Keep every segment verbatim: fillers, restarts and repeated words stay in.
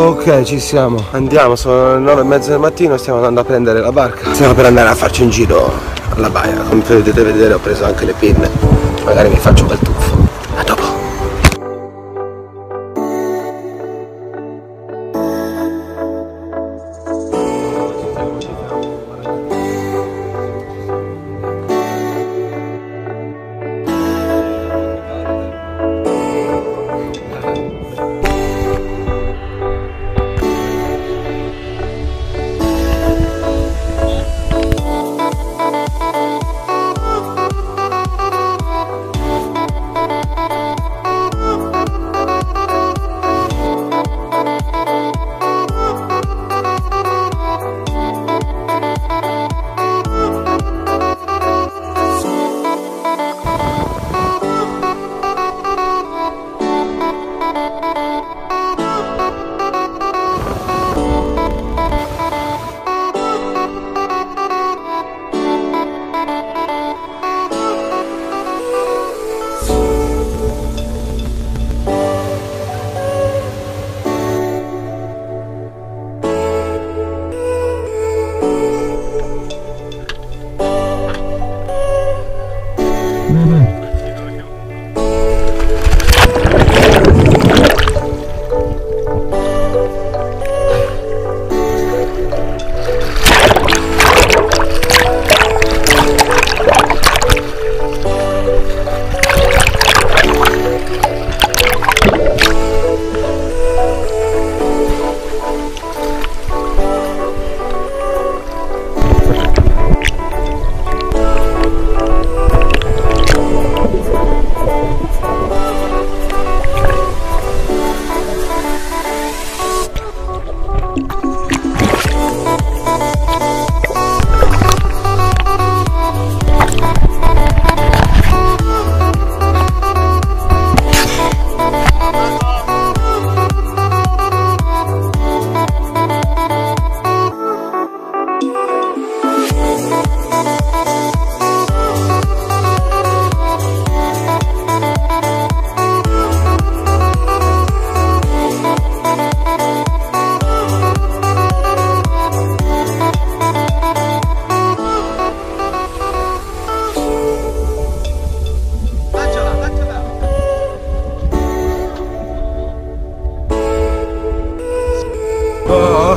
Ok, ci siamo. Andiamo, sono le nove e mezza del mattino, stiamo andando a prendere la barca. Stiamo per andare a farci un giro alla baia. Come potete vedere ho preso anche le pinne. Magari mi faccio un bel tuffo. A dopo.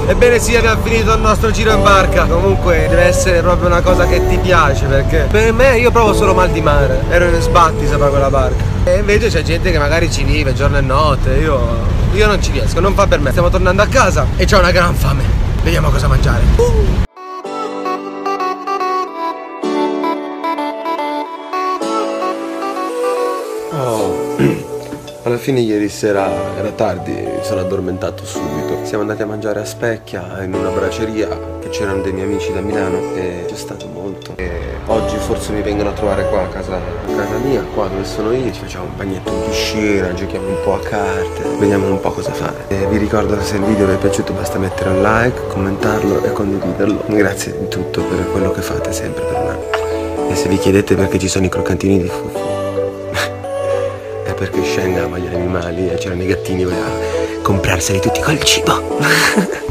Ebbene sì, abbiamo finito il nostro giro in barca. Comunque deve essere proprio una cosa che ti piace, perché per me, io provo solo mal di mare. Ero in sbatti sopra quella barca. E invece c'è gente che magari ci vive giorno e notte. Io, io non ci riesco, non fa per me. Stiamo tornando a casa e c'ho una gran fame. Vediamo cosa mangiare. uh. Oh. Alla fine ieri sera era tardi, sono addormentato subito. Siamo andati a mangiare a Specchia in una braceria che c'erano dei miei amici da Milano e c'è stato molto. E oggi forse mi vengono a trovare qua a casa, a casa mia, qua dove sono io. Ci facciamo un bagnetto in piscina, giochiamo un po' a carte, vediamo un po' cosa fare. E vi ricordo che se il video vi è piaciuto basta mettere un like, commentarlo e condividerlo. Grazie di tutto per quello che fate sempre per me. E se vi chiedete perché ci sono i croccantini di Fufu, perché Shenga ama gli animali e c'erano i gattini, voleva comprarseli tutti col cibo.